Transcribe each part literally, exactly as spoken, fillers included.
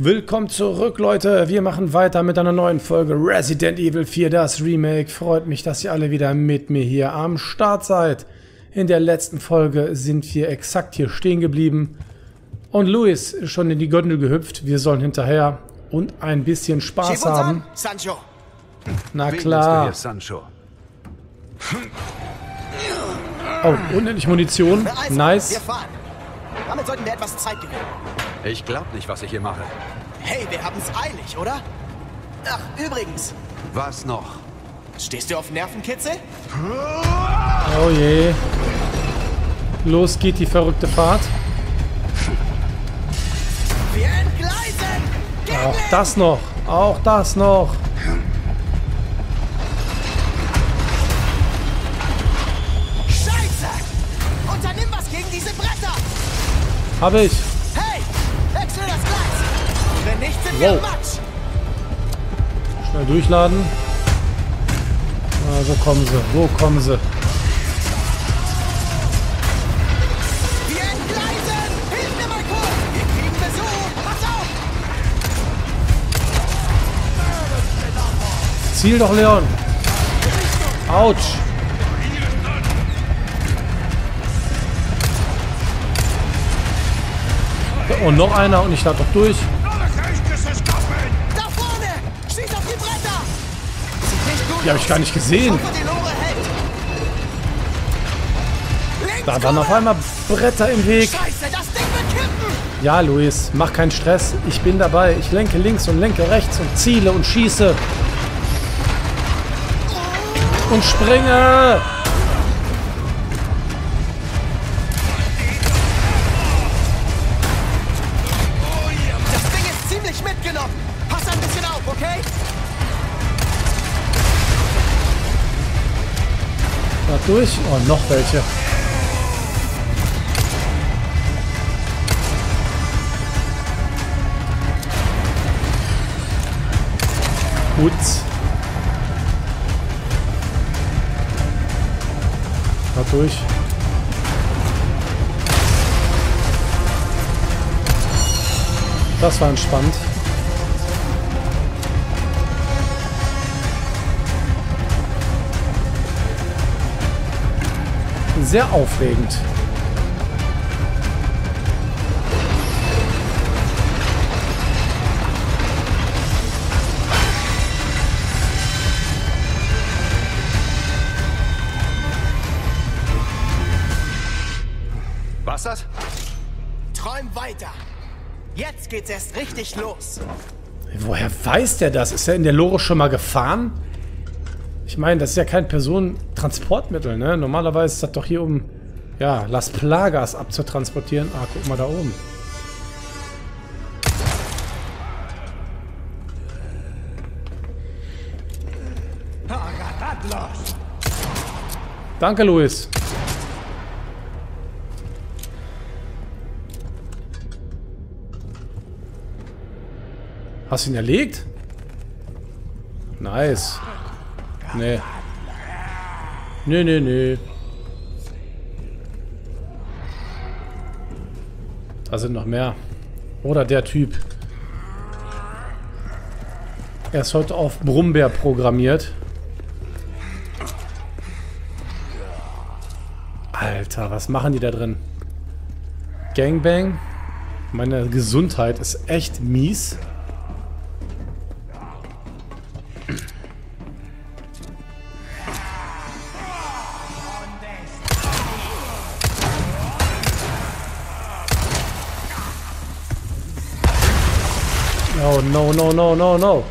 Willkommen zurück, Leute. Wir machen weiter mit einer neuen Folge Resident Evil vier, das Remake. Freut mich, dass ihr alle wieder mit mir hier am Start seid. In der letzten Folge sind wir exakt hier stehen geblieben. Und Luis ist schon in die Gondel gehüpft. Wir sollen hinterher und ein bisschen Spaß haben. Sancho. Na klar. Oh, unendlich Munition. Nice. Damit sollten wir etwas Zeit gewinnen. Ich glaub nicht, was ich hier mache. Hey, wir haben's eilig, oder? Ach, übrigens. Was noch? Stehst du auf Nervenkitzel? Oh je. Los geht die verrückte Fahrt. Wir entgleisen! Gehen auch das noch. Auch das noch. Scheiße! Unternimm was gegen diese Bretter! Hab ich. Wow. Schnell durchladen. Na, so kommen sie, so kommen sie. Wir entgleisen! Hilf mir mal kurz! Wir kriegen Besuch! Pass auf! Ziel doch, Leon! Autsch! Und noch einer und ich lade doch durch. Die habe ich gar nicht gesehen. Da waren auf einmal Bretter im Weg. Ja, Luis, mach keinen Stress. Ich bin dabei. Ich lenke links und lenke rechts und ziele und schieße. Und springe. Durch. Oh, noch welche. Gut. Da durch. Das war entspannt. Sehr aufregend. Was das? Träum weiter. Jetzt geht's erst richtig los. Woher weiß der das? Ist er in der Lore schon mal gefahren? Ich meine, das ist ja kein Personentransportmittel, ne? Normalerweise ist das doch hier um, ja, Las Plagas abzutransportieren. Ah, guck mal da oben. Danke, Luis. Hast du ihn erlegt? Nice. Nee. Nee, nee, nee. Da sind noch mehr. Oder der Typ. Er ist heute auf Brummbär programmiert. Alter, was machen die da drin? Gangbang? Meine Gesundheit ist echt mies. Oh, no, no, no, no, no.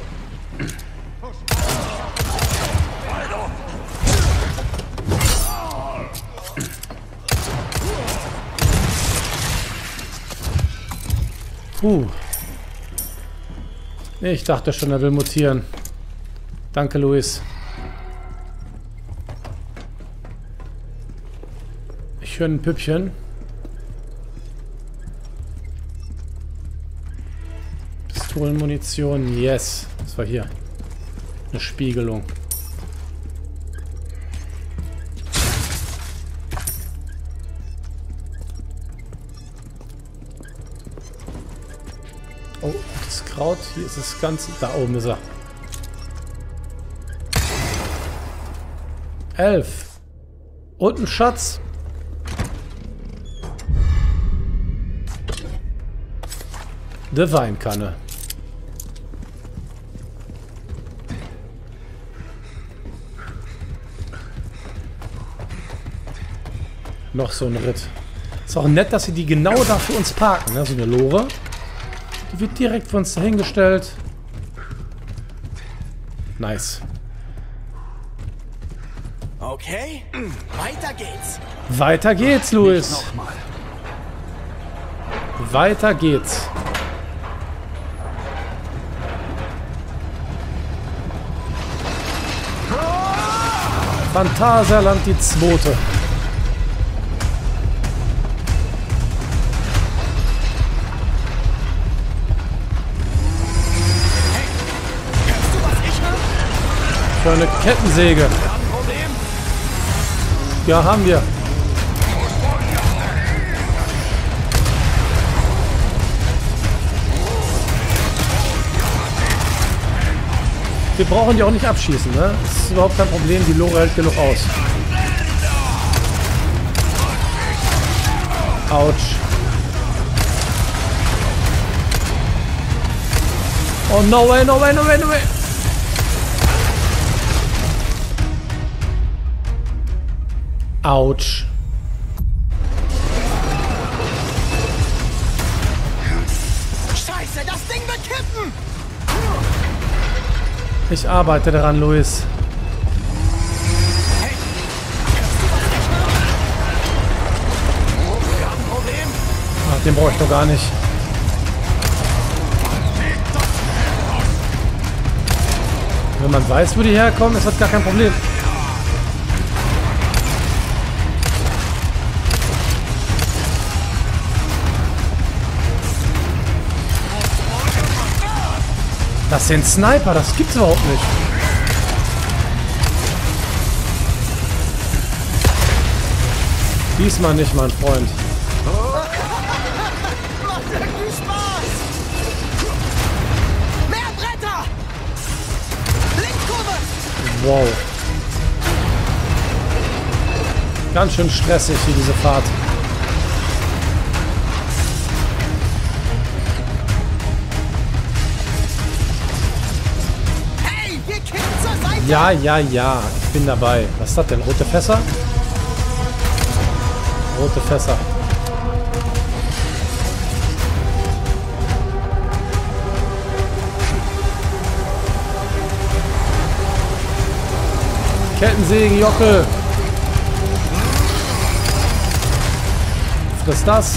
Puh. Ich dachte schon, er will mutieren. Danke, Luis. Ich höre ein Püppchen. Munition, yes. Das war hier. Eine Spiegelung. Oh, das Kraut. Hier ist es ganz... Da oben ist er. Elf. Und ein Schatz. Die Weinkanne. Noch so ein Ritt. Ist auch nett, dass sie die genau da für uns parken, ne? So eine Lore. Die wird direkt für uns dahingestellt. Nice. Okay, weiter geht's. Weiter geht's, Luis. Weiter geht's. Phantasialand, die zweite. Für eine Kettensäge. Ja, haben wir. Wir brauchen die auch nicht abschießen, ne? Das ist überhaupt kein Problem, die Lore hält genug aus. Autsch. Oh, no way, no way, no way, no way. Autsch. Scheiße, das Ding wird kippen! Ich arbeite daran, Luis. Hey, ach, den brauche ich doch gar nicht. Wenn man weiß, wo die herkommen, ist das gar kein Problem. Das sind Sniper, das gibt's überhaupt nicht. Diesmal nicht, mein Freund. Macht irgendwie Spaß. Mehr Bretter! Blinkkurve! Wow. Ganz schön stressig hier diese Fahrt. Ja, ja, ja. Ich bin dabei. Was ist das denn? Rote Fässer? Rote Fässer. Kettensägen, Jockel. Friss das.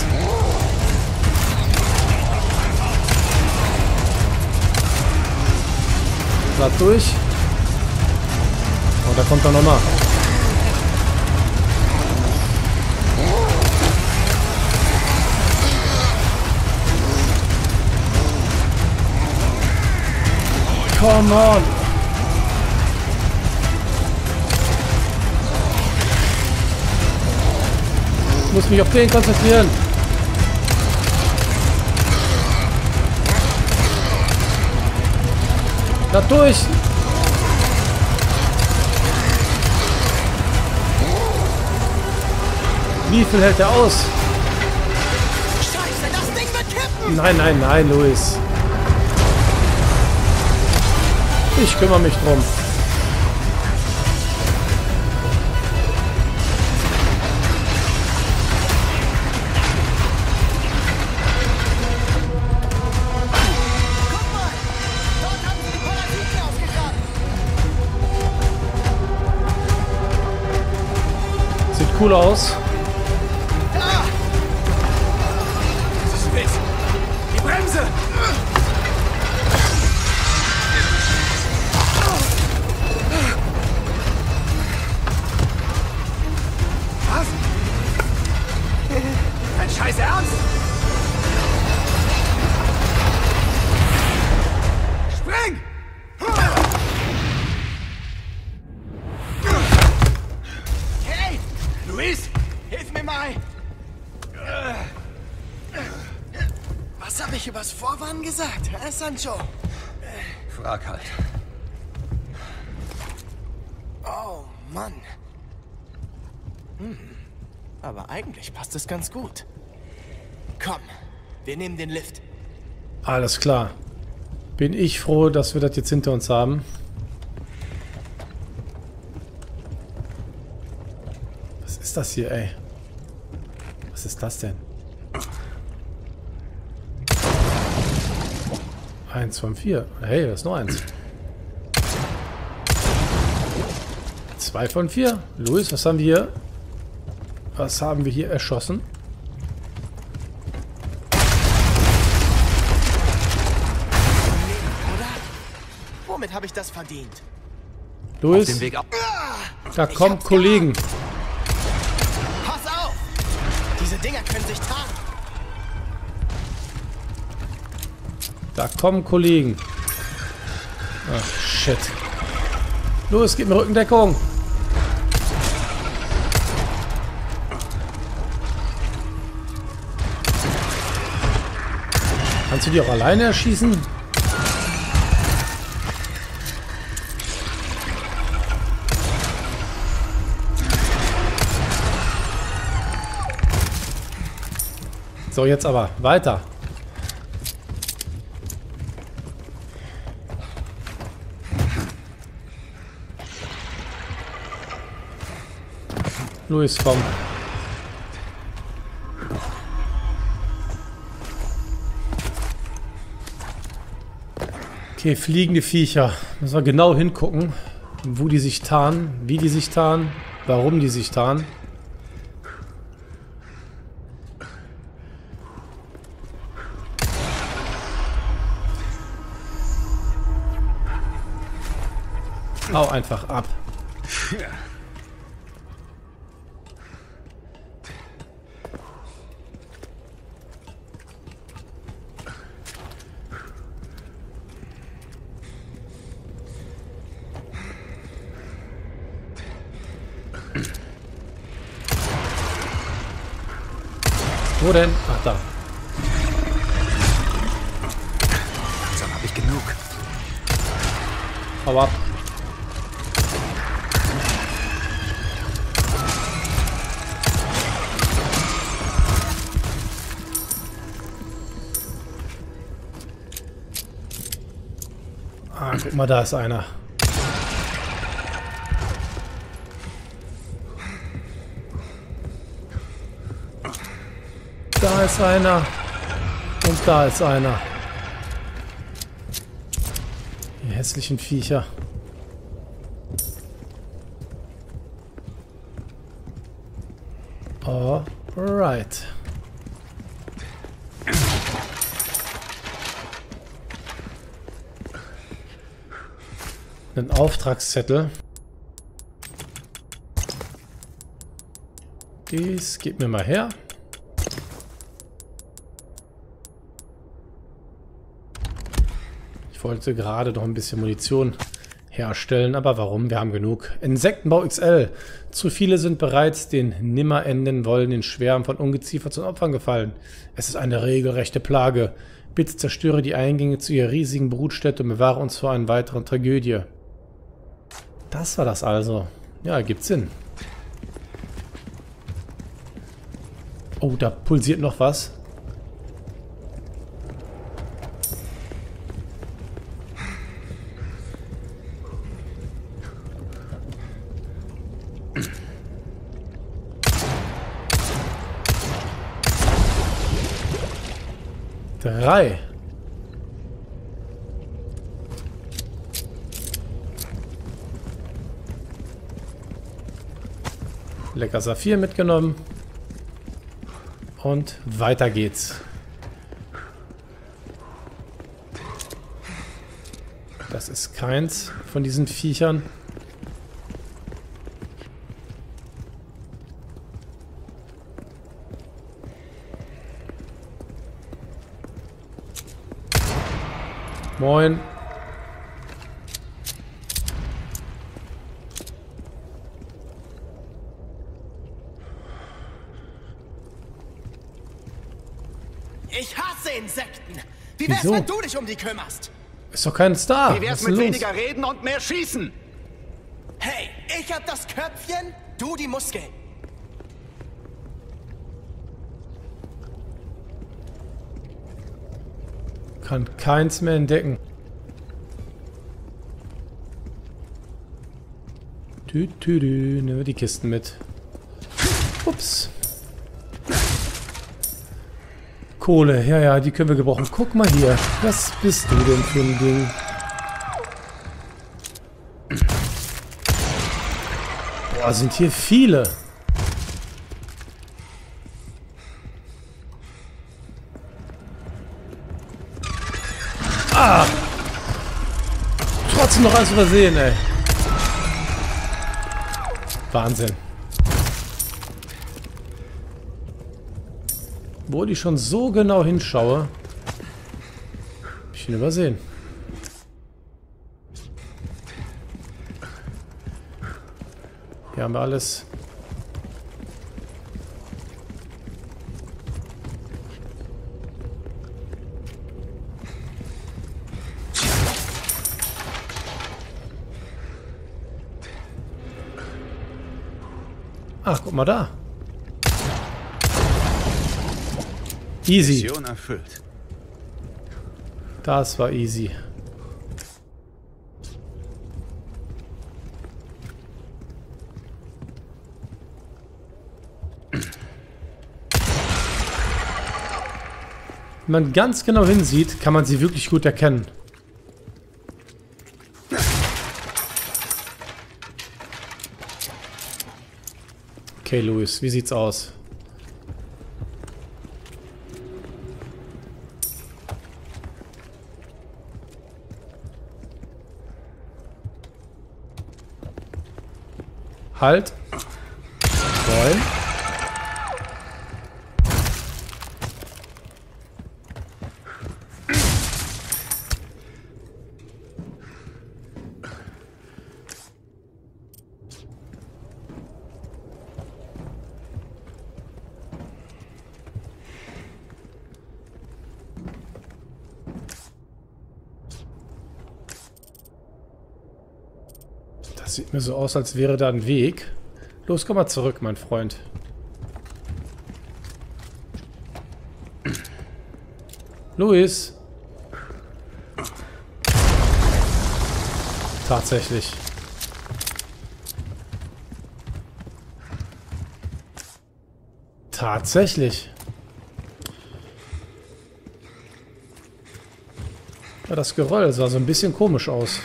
Bleib durch. Da kommt er nochmal. Come on! Ich muss mich auf den konzentrieren. Da durch! Wie viel hält er aus? Scheiße, das Ding wird kippen! Nein, nein, nein, Luis. Ich kümmere mich drum. Sieht cool aus. was Vorwarn gesagt, hä, Sancho? Frag halt. Oh, Mann. Hm. Aber eigentlich passt es ganz gut. Komm, wir nehmen den Lift. Alles klar. Bin ich froh, dass wir das jetzt hinter uns haben. Was ist das hier, ey? Was ist das denn? Eins von vier. Hey, da ist noch eins. Zwei von vier. Luis, was haben wir hier? Was haben wir hier erschossen? Womit habe ich das verdient? Luis, auf dem Weg ab. Da kommen Kollegen. Pass auf! Diese Dinger können sich tragen. Da kommen Kollegen. Ach, shit. Los, gib mir Rückendeckung. Kannst du die auch alleine erschießen? So, jetzt aber weiter. Luis, komm. Okay, fliegende Viecher. Müssen wir genau hingucken, wo die sich tarnen, wie die sich tarnen, warum die sich tarnen. Hau einfach ab. Wo denn? Ach, da. Dann habe ich genug. Hau ab. Ah, guck mal, da ist einer. Da ist einer und da ist einer. Die hässlichen Viecher. Alright. Ein Auftragszettel. Dies gib mir mal her. Ich wollte gerade noch ein bisschen Munition herstellen, aber warum? Wir haben genug. Insektenbau X L. Zu viele sind bereits den nimmer enden wollen, den Schwärmen von Ungeziefer zu Opfern gefallen. Es ist eine regelrechte Plage. Bitte zerstöre die Eingänge zu ihrer riesigen Brutstätte und bewahre uns vor einer weiteren Tragödie. Das war das also. Ja, ergibt Sinn. Oh, da pulsiert noch was. Drei. Lecker Saphir mitgenommen. Und weiter geht's. Das ist keins von diesen Viechern. Moin. Ich hasse Insekten. wieso? Wenn du dich um die kümmerst. Ist doch kein Star. Wie wär's mit weniger reden und mehr schießen? Hey, ich hab das Köpfchen, du die Muskeln. Kann keins mehr entdecken. Tü, tü, tü. Nehmen wir die Kisten mit. Ups. Kohle, ja, ja, die können wir gebrauchen. Guck mal hier. Was bist du denn für ein Ding? Boah, sind hier viele. Ah! Trotzdem noch eins übersehen, ey. Wahnsinn. Obwohl ich schon so genau hinschaue, hab ich ihn übersehen. Hier haben wir alles. Ach, guck mal da. Easy. Mission erfüllt. Das war easy. Wenn man ganz genau hinsieht, kann man sie wirklich gut erkennen. Okay, Luis, wie sieht's aus? Halt. Wollen. Sieht mir so aus, als wäre da ein Weg. Los, komm mal zurück, mein Freund. Luis. Tatsächlich. Tatsächlich. Ja, das Geröll sah so ein bisschen komisch aus.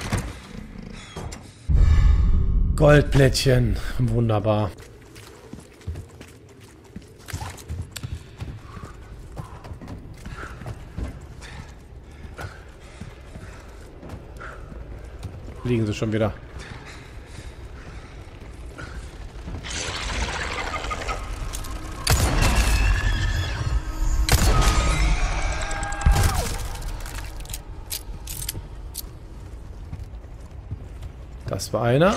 Goldplättchen. Wunderbar. Liegen sie schon wieder. Das war einer.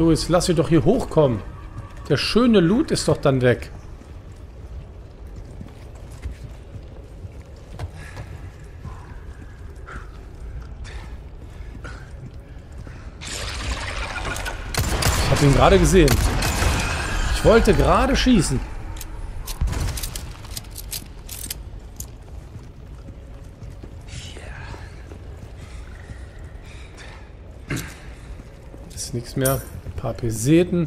Luis, lass sie doch hier hochkommen. Der schöne Loot ist doch dann weg. Ich habe ihn gerade gesehen. Ich wollte gerade schießen. Ist nichts mehr. Ein paar Peseten.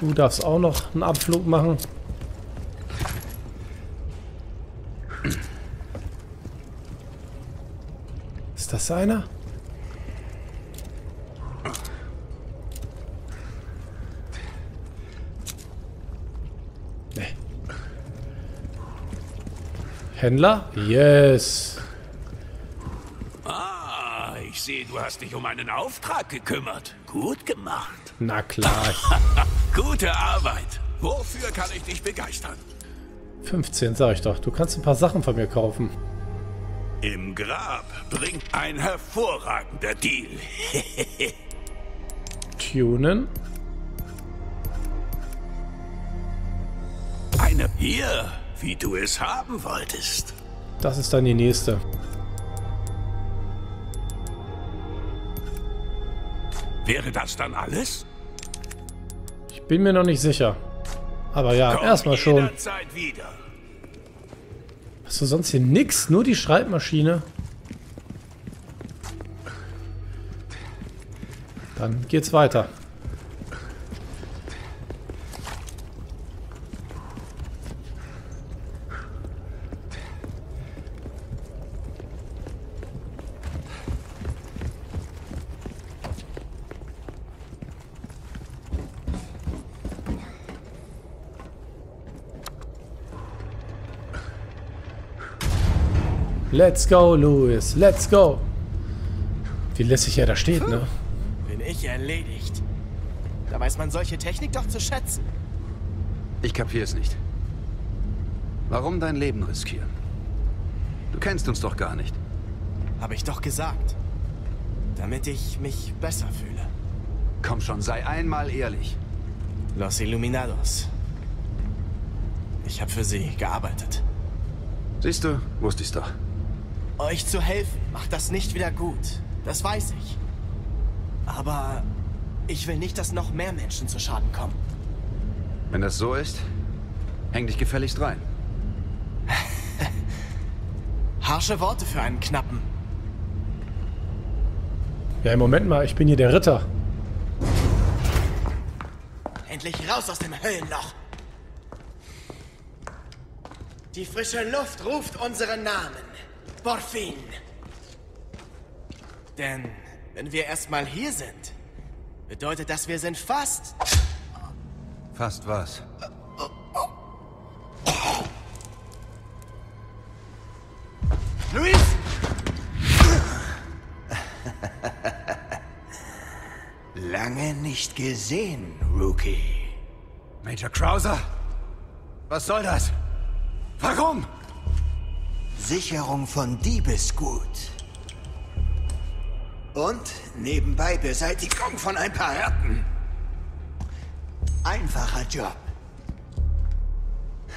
Du darfst auch noch einen Abflug machen. Ist das einer? Nee. Händler? Yes. Du hast dich um einen Auftrag gekümmert. Gut gemacht. Na klar. Gute Arbeit. Wofür kann ich dich begeistern? fünfzehn, sag ich doch. Du kannst ein paar Sachen von mir kaufen. Im Grab bringt ein hervorragender Deal. Tunen. Eine hier, wie du es haben wolltest. Das ist dann die nächste. Wäre das dann alles? Ich bin mir noch nicht sicher. Aber ja, erstmal schon. Wieder. Hast du sonst hier nix? Nur die Schreibmaschine. Dann geht's weiter. Let's go, Louis. Let's go. Wie lässig er da steht, ne? Bin ich erledigt. Da weiß man solche Technik doch zu schätzen. Ich kapier's nicht. Warum dein Leben riskieren? Du kennst uns doch gar nicht. Habe ich doch gesagt. Damit ich mich besser fühle. Komm schon, sei einmal ehrlich. Los Illuminados. Ich habe für sie gearbeitet. Siehst du, wusste ich's doch. Euch zu helfen, macht das nicht wieder gut. Das weiß ich. Aber ich will nicht, dass noch mehr Menschen zu Schaden kommen. Wenn das so ist, häng dich gefälligst rein. Harsche Worte für einen Knappen. Ja, Moment mal, ich bin hier der Ritter. Endlich raus aus dem Höllenloch. Die frische Luft ruft unseren Namen. Morphin. Denn wenn wir erstmal hier sind, bedeutet das, wir sind fast... Fast was? Luis! Lange nicht gesehen, Rookie. Major Krauser? Was soll das? Warum? Sicherung von Diebesgut. Und nebenbei Beseitigung von ein paar Härten. Einfacher Job.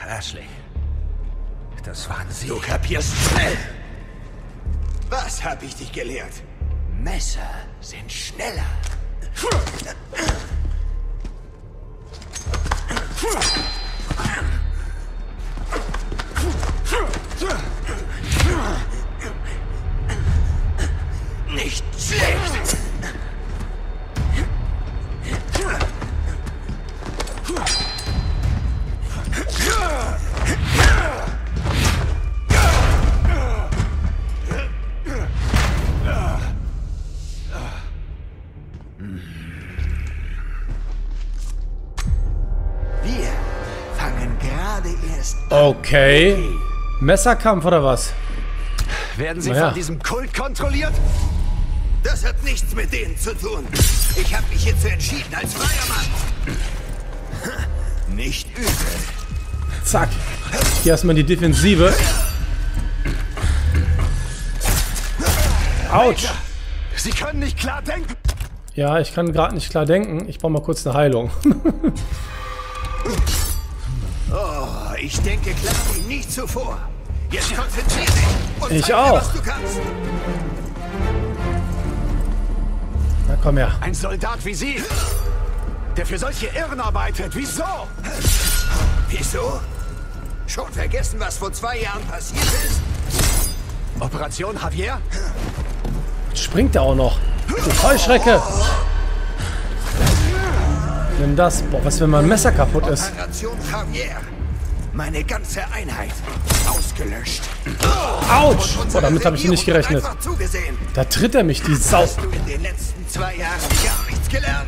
Ashley. Das waren Sie. Du kapierst schnell. Was hab ich dich gelehrt? Messer sind schneller. Nicht schlecht! Wir fangen gerade erst an. Okay. Messerkampf oder was? Werden Sie ja von diesem Kult kontrolliert? Das hat nichts mit denen zu tun. Ich habe mich hierzu entschieden als freier Mann. Nicht übel. Zack. Hier erstmal die Defensive. Autsch. Sie können nicht klar denken. Ja, ich kann gerade nicht klar denken. Ich brauche mal kurz eine Heilung. Oh, ich denke klar wie nie zuvor. Jetzt konzentriere dich und ich zeig auch. Mir, was du kannst. Na komm her. Ein Soldat wie Sie, der für solche Irren arbeitet. Wieso? Wieso? Schon vergessen, was vor zwei Jahren passiert ist? Operation Javier? Jetzt springt er auch noch. Du Heuschrecke. Oh. Nimm das. Boah, was, wenn mein Messer kaputt ist? Operation Javier. Meine ganze Einheit ausgelöscht. Autsch! Oh, damit habe ich nicht gerechnet. Da tritt er mich, die Sau. Hast du in den letzten zwei Jahren gar nichts gelernt?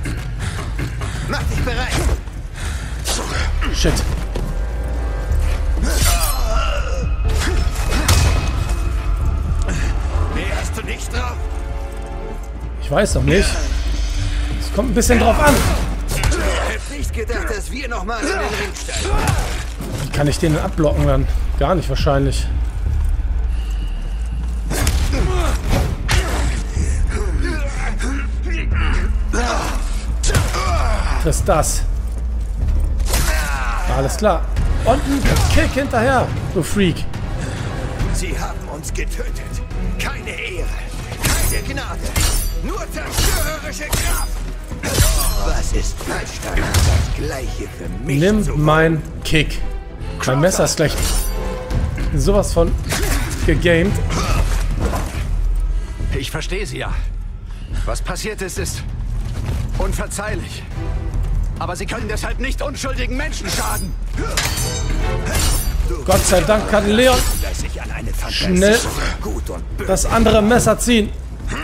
Mach dich bereit. Shit. Mehr hast du nicht drauf? Ich weiß noch nicht. Es kommt ein bisschen drauf an. Ich hätte nicht gedacht, dass wir nochmal in den Ring steigen. Wie kann ich den denn abblocken dann? Gar nicht wahrscheinlich. Friss das. Alles klar. Und ein Kick hinterher, du Freak. Sie haben uns getötet. Keine Ehre, keine Gnade. Nur zerstörerische Kraft. Was ist falsch daran? Das Gleiche für mich. Nimm mein Kick. Mein Messer ist gleich sowas von gegamed. Ich verstehe Sie ja. Was passiert ist, ist unverzeihlich. Aber Sie können deshalb nicht unschuldigen Menschen schaden. Gott sei Dank kann Leon schnell das andere Messer ziehen.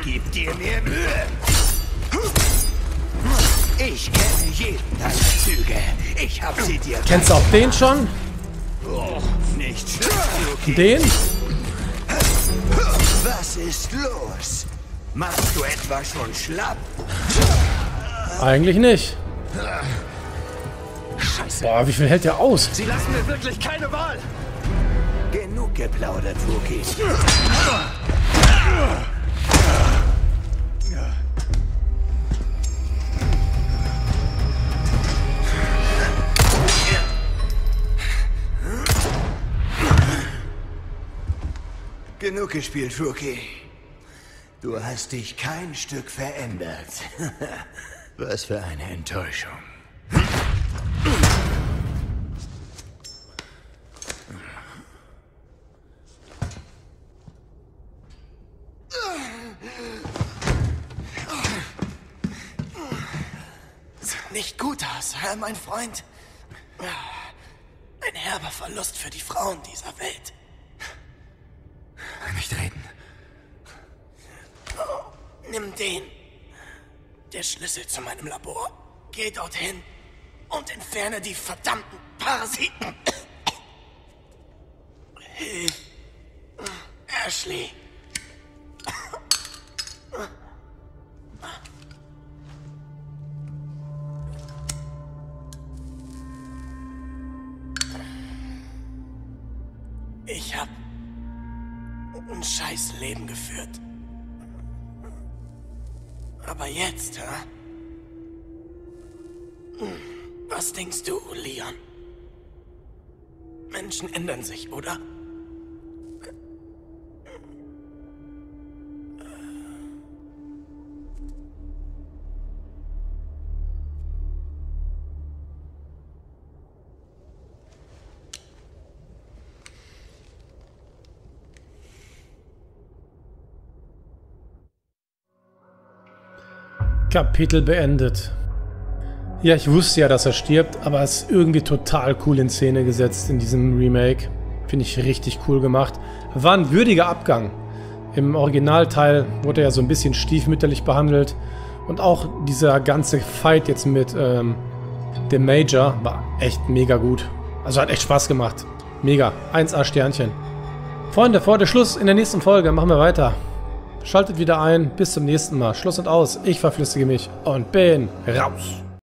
Gib dir mehr Mühe. Ich kenne jeden deiner Züge. Ich hab sie dir. Kennst du auch den schon? Oh, nicht okay. Den? Was ist los? Machst du etwa schon schlapp? Eigentlich nicht. Scheiße. Boah, wie viel hält der aus? Sie lassen mir wirklich keine Wahl. Genug geplaudert, Wookie. Genug gespielt, Wookie. Du hast dich kein Stück verändert. Was für eine Enttäuschung. Sieht nicht gut aus, Herr, mein Freund. Ein herber Verlust für die Frauen dieser Welt. Nicht reden. Oh, nimm den. Der Schlüssel zu meinem Labor. Geh dorthin und entferne die verdammten Parasiten. Hilf. Ashley. Ich hab ein scheiß Leben geführt. Aber jetzt, hä? Was denkst du, Leon? Menschen ändern sich, oder? Kapitel beendet. Ja, ich wusste ja, dass er stirbt, aber es ist irgendwie total cool in Szene gesetzt in diesem Remake. Finde ich richtig cool gemacht. War ein würdiger Abgang. Im Originalteil wurde er ja so ein bisschen stiefmütterlich behandelt. Und auch dieser ganze Fight jetzt mit ähm, dem Major war echt mega gut. Also hat echt Spaß gemacht. Mega. eins A Sternchen. Freunde, vor der Schluss in der nächsten Folge machen wir weiter. Schaltet wieder ein, bis zum nächsten Mal. Schluss und aus, ich verflüssige mich und bin raus.